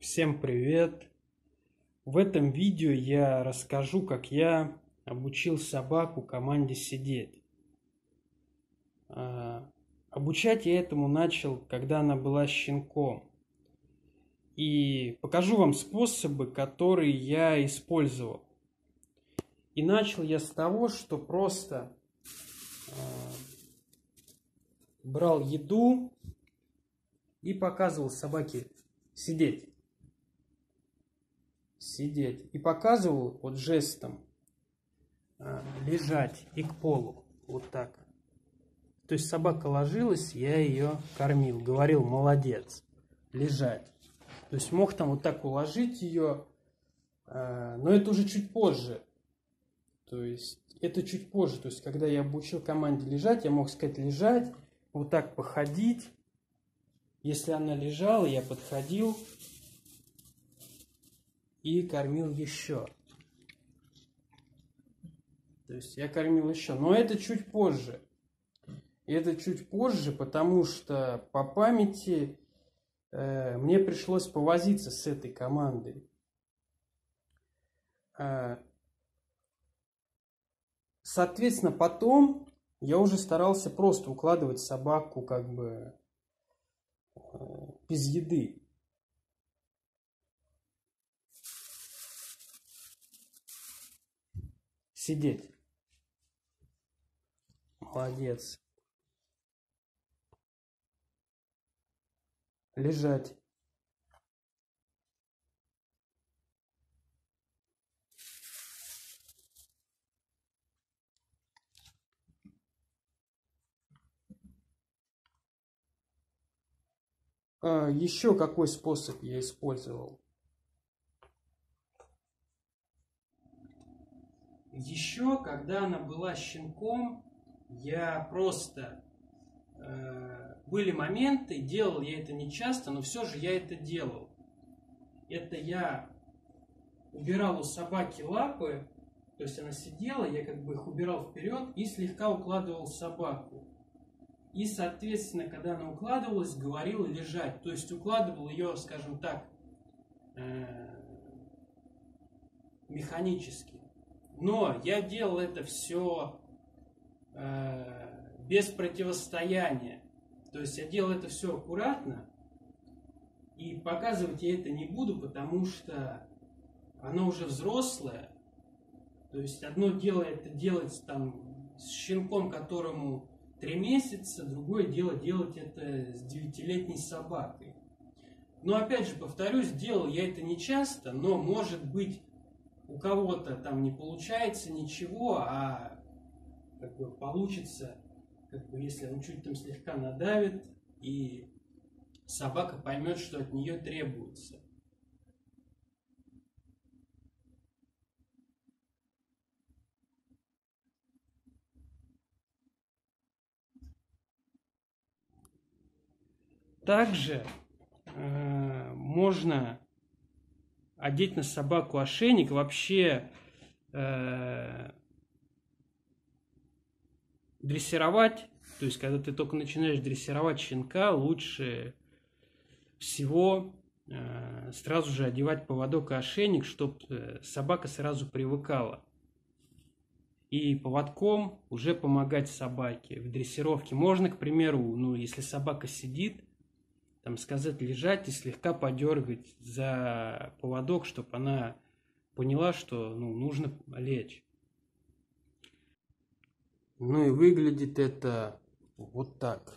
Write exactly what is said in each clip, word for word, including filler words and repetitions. Всем привет! В этом видео я расскажу, как я обучил собаку команде сидеть. Обучать я этому начал, когда она была щенком. И покажу вам способы, которые я использовал. И начал я с того, что просто брал еду и показывал собаке сидеть. Сидеть. И показывал вот жестом лежать и к полу. Вот так. То есть собака ложилась, я ее кормил. Говорил, молодец, лежать. То есть мог там вот так уложить ее, но это уже чуть позже. То есть это чуть позже. То есть когда я обучил команде лежать, я мог сказать лежать, вот так походить. Если она лежала, я подходил и кормил еще. То есть я кормил еще. Но это чуть позже. Это чуть позже, потому что по памяти э, мне пришлось повозиться с этой командой. Э, соответственно, потом я уже старался просто укладывать собаку как бы э, без еды. Сидеть. Молодец. Лежать. А, еще какой способ я использовал? Еще, когда она была щенком, я просто... Э, были моменты, делал я это не часто, но все же я это делал. Это я убирал у собаки лапы, то есть она сидела, я как бы их убирал вперед и слегка укладывал собаку. И, соответственно, когда она укладывалась, говорил лежать. То есть укладывал ее, скажем так, э, механически. Но я делал это все э, без противостояния. То есть я делал это все аккуратно. И показывать я это не буду, потому что она уже взрослая. То есть одно дело это делать там, с щенком, которому три месяца. Другое дело делать это с девятилетней собакой. Но опять же, повторюсь, делал я это не часто, но может быть... У кого-то там не получается ничего, а как бы получится, как бы, если он чуть там слегка надавит, и собака поймет, что от нее требуется. Также э, можно... одеть на собаку ошейник, вообще э, дрессировать, то есть когда ты только начинаешь дрессировать щенка, лучше всего э, сразу же одевать поводок и ошейник, чтобы собака сразу привыкала. И поводком уже помогать собаке в дрессировке. Можно, к примеру, ну, если собака сидит, там сказать лежать и слегка подергать за поводок, чтобы она поняла, что ну, нужно лечь. Ну и выглядит это вот так.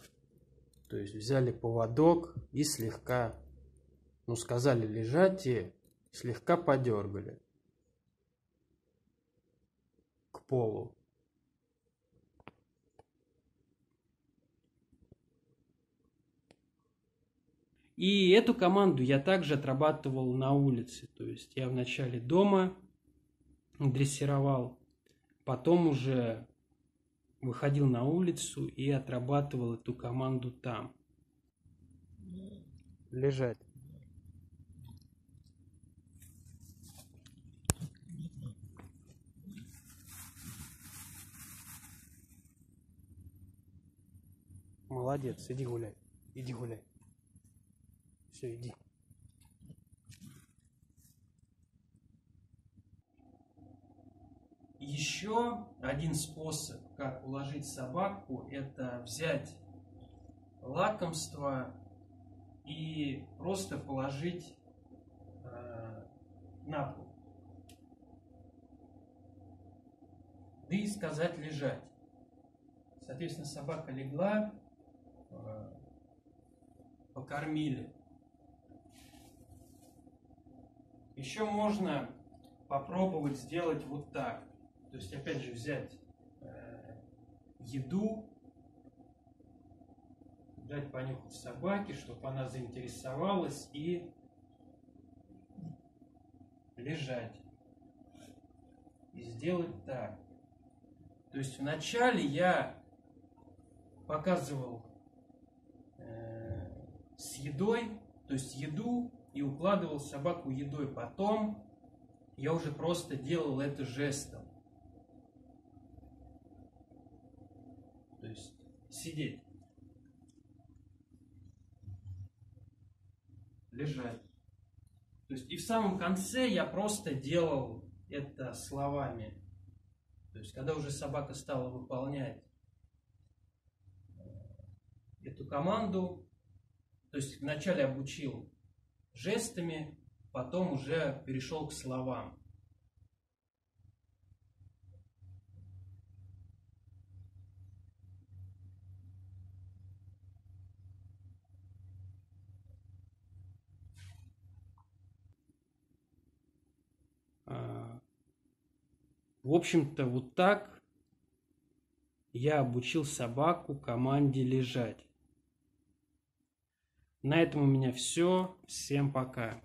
То есть взяли поводок и слегка, ну сказали лежать и слегка подергали к полу. И эту команду я также отрабатывал на улице. То есть я вначале дома дрессировал, потом уже выходил на улицу и отрабатывал эту команду там. Лежать. Молодец, иди гуляй, иди гуляй. Иди. Еще один способ, как уложить собаку, это взять лакомство и просто положить э, на пол. Да и сказать лежать. Соответственно, собака легла, э, покормили. Еще можно попробовать сделать вот так. То есть, опять же, взять э, еду, дать понюхать собаке, чтобы она заинтересовалась, и лежать. И сделать так. То есть, вначале я показывал э, с едой, то есть еду, и укладывал собаку едой. Потом я уже просто делал это жестом. То есть сидеть, лежать. То есть и в самом конце я просто делал это словами. То есть когда уже собака стала выполнять эту команду, то есть вначале обучил жестами, потом уже перешел к словам. В общем-то, вот так я обучил собаку команде лежать. На этом у меня все. Всем пока.